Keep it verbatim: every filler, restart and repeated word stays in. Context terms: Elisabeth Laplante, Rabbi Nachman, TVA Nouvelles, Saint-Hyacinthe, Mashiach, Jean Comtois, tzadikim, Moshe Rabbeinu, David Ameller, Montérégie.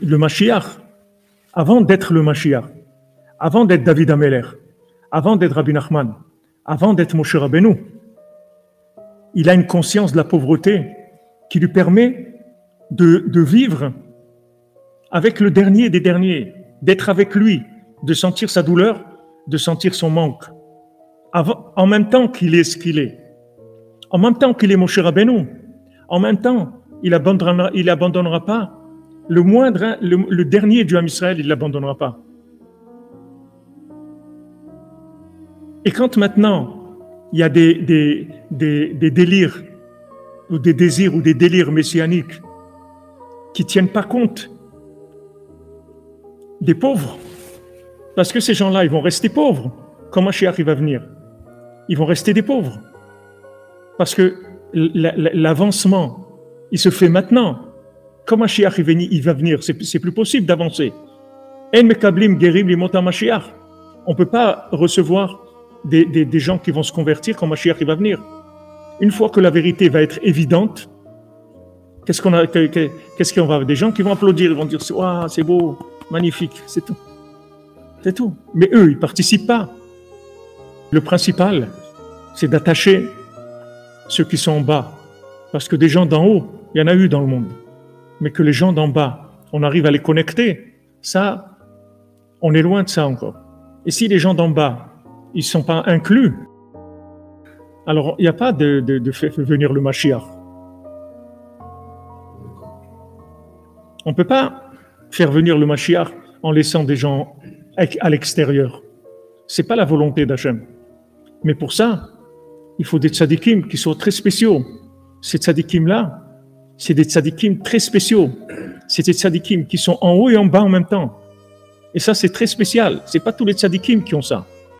Le Mashiach, avant d'être le Mashiach, avant d'être David Ameller, avant d'être Rabbi Nachman, avant d'être Moshe Rabbeinu, il a une conscience de la pauvreté qui lui permet de, de vivre avec le dernier des derniers, d'être avec lui, de sentir sa douleur, de sentir son manque, avant, en même temps qu'il est ce qu'il est, en même temps qu'il est Moshe Rabbeinu, en même temps il abandonnera, il abandonnera pas le moindre, le, le dernier du Ham Israël, il ne l'abandonnera pas. Et quand maintenant, il y a des, des, des, des délires, ou des désirs, ou des délires messianiques, qui ne tiennent pas compte des pauvres, parce que ces gens-là, ils vont rester pauvres, quand Mashiach va venir. Ils vont rester des pauvres. Parce que l'avancement, il se fait maintenant. Quand Mashiach il va venir, c'est plus possible d'avancer. On ne peut pas recevoir des, des, des gens qui vont se convertir quand Mashiach va venir. Une fois que la vérité va être évidente, qu'est-ce qu'on a, qu'est-ce qu'on va, des gens qui vont applaudir, ils vont dire wow, c'est beau, magnifique, c'est tout, c'est tout. Mais eux, ils ne participent pas. Le principal, c'est d'attacher ceux qui sont en bas, parce que des gens d'en haut, il y en a eu dans le monde. Mais que les gens d'en bas, on arrive à les connecter, ça, on est loin de ça encore. Et si les gens d'en bas, ils ne sont pas inclus, alors il n'y a pas de, de, de faire venir le Mashiach. On ne peut pas faire venir le Mashiach en laissant des gens à l'extérieur. Ce n'est pas la volonté d'Hachem. Mais pour ça, il faut des tzadikim qui sont très spéciaux. Ces tzadikim-là, c'est des tzadikim très spéciaux. C'est des tzadikim qui sont en haut et en bas en même temps. Et ça, c'est très spécial. Ce n'est pas tous les tzadikim qui ont ça.